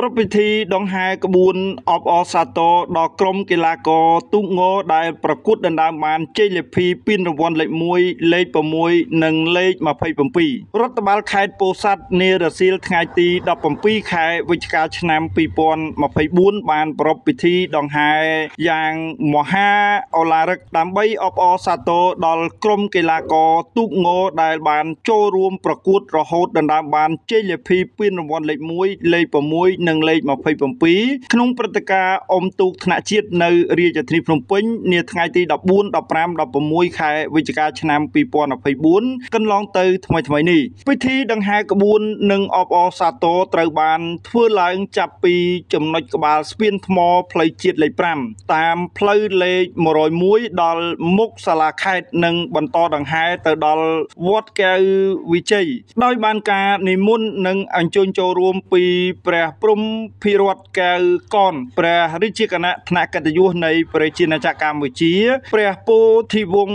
ประพิธีดองไฮกระบวนอออซาโตดอกกลมกีฬากอตุ้งโง่ได้ประกุดดันดามันเจลิพีปินรางวัลเล็กมวยเล็กประมวยหนึ่งเล็กมาไพ่ปมปีรัฐบาลขายโปรซัดเนรศิลไงตีดอกปมปีขายวิชการชนะปีปอนมาไพ่บุญบานประพิธีดองไฮอย่างมหาอลารักตามใบอออซาโตดอกกลมกีฬากอตุ้งโง่ได้บานโจรวมประกุดระหดดันดามันเจลิพีปินรางวัลเล็กมวยเล็กประมวยหนึ่งเล็กมาไพ่ปมปีขนมปฏิกาอมตุกธนาชีตในเรียจทริพนมเปญเนื้อไงตีดับบุญดับปรามดับประมวยขายวิชการชนะปีปอนดับไพ่บุญกันลองเตยทำไมนี่พิธีดังไฮกระบุญหนึ่งออซาโตตรบานเพื่อหลังจับปีจำนวนกบาลสเปียนทมอพลายจีดเลยปรามตามพลายเลยมรอยมวยดอลมุกสลาไข่หนึ่งบรรโตดังไฮเตอดอลวอดแกวิจัยโดยบานกาในมุ่นหนึ่งอันจนโจรวมปีแปรปรุมพิรวัดแกก่อนแปรริจิกณะธนกัตยุในประจินาจักรมุจีแปรโพธิวง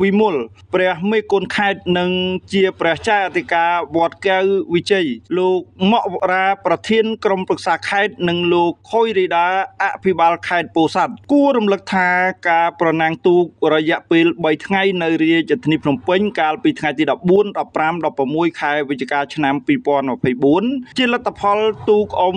วิมุลแปรไม่กลไข่หนึ่งเจียแปรชาติกาวอดแกวิจัยลูกเมาะราประเทศกรมปรึกษาไข่หนึ่งลูกคอยริดาอภิบาลไข่โปสัตกู้รำลึกทากาประนางตูระยะปีใบไงในเรียจทนิพนมเป็นการปีไงที่ดับบุญดับปรามดับประมวยไข่วิจการชนะปีปอนอภัยบุญจิรัตพลตูกอม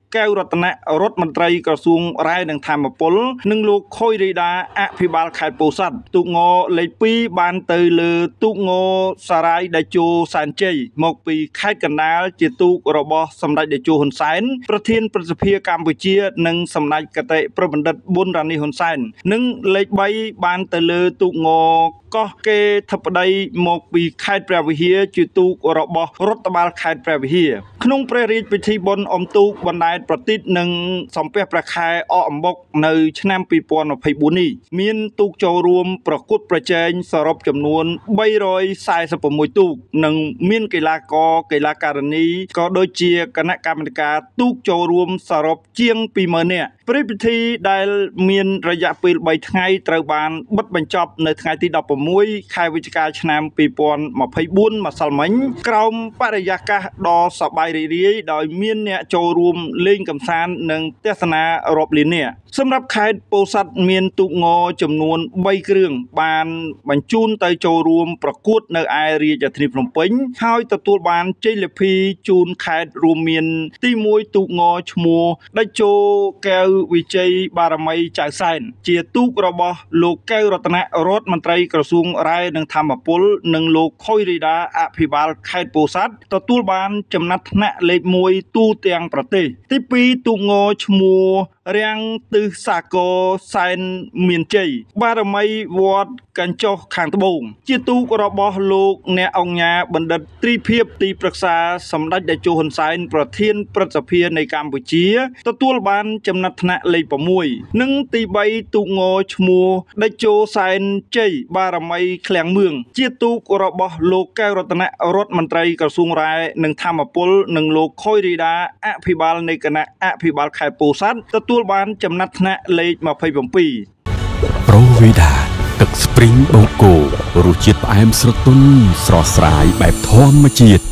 แก้วรัตนะรถมนตรีกระทรวงรายดังธรรมปลหนึ่งลูกคอยริดาอภิบาลไข่ปูสัตตุงอเลยปีบานเตยเลตุงอสรายไดโจสานเจมกปีไข่กันนาจิตุรบสำนักไดโจหุนไซน์ประเทศประสิทธิการบุเชียหนึ่งสำนักกตะประบันดัดบุญรานีหุนไซน์หนึ่งเลยใบบานเตยเลตุงอก็เกทับได้หมกปีไข่แปรวิเฮียจิตุรบรัฐบาลไข่แปรวิเฮียขนมประริษพิธีบนอมตุวันใดประติดหนึ่งสมเปียประคายออมบกในชนะปีปอนอภัยบุญนี่มีนตุกโจรวมประกุดประเจนสรบจำนวนใบรอยสายสปมวยตุกหนึ่งมีนกีฬาการณีก็โดยเชียคณะกรรมการตุกโจรวมสรบเจียงปีเมื่อเนี่ยพิธีได้มีนระยะปีใบไงตรบานบัดบรรจบในไงที่ดับประมวยขายวิจการชนะปีปอนอภัยบุญมาสมัยกรมปริยากะดอสบายเรียดอยมีนเนี่ยโจรวมเล่นกับซานหนึ่งเทศนารอบลินเนี่ยสำหรับขายโปสัตเมียนตุงอจำนวนใบเครื่องบานบรรจุนไตโจรวมประกุดในไอเรียจะทริปลงเป่งหายตะตัวบานเจลิพีจูนขายรวมเมียนตีมวยตุงอชมัวได้โจแกวิจัยบารมีจ่ายใส่เจียตุกระบะโลกแก้วรัตนะรถมนตรีกระทรวงรายหนึ่งธรรมปลหนึ่งโลกคอยริดาอภิบาลขายโปสัตตะตัวบานจำนัดณเล็กมวยตู้เตียงประเทศที่ปีตุงอชมัวเรียงตือสาโกไซน์เมียนใจบารมีวอดกันโจขางตะบงเจตุกระบะโลกเนอองยาบันดัดตรีเพียบตีปรึกษาสำนักไดโจหันไซน์ประเทศประเสพีในกัมพูชีตะตัวบานจำนัดณเลยประมวยหนึ่งตีใบตุงอชมัวไดโจไซน์ใจบารมีแขลงเมืองเจตุกระบะโลกแก้วรัตนะรถมนตรีกระทรวงรายหนึ่งธรรมปลหนึ่งโลกคอยริดาอภิบาลในคณะอภิบาลขายปูสัตตะตัวบานจำนัดณเลยมาไพ่บ่มปีโรวิดาตึกสปริงบงโกรูจิตแอมสระตุนสระสายแบบทอมมาจิต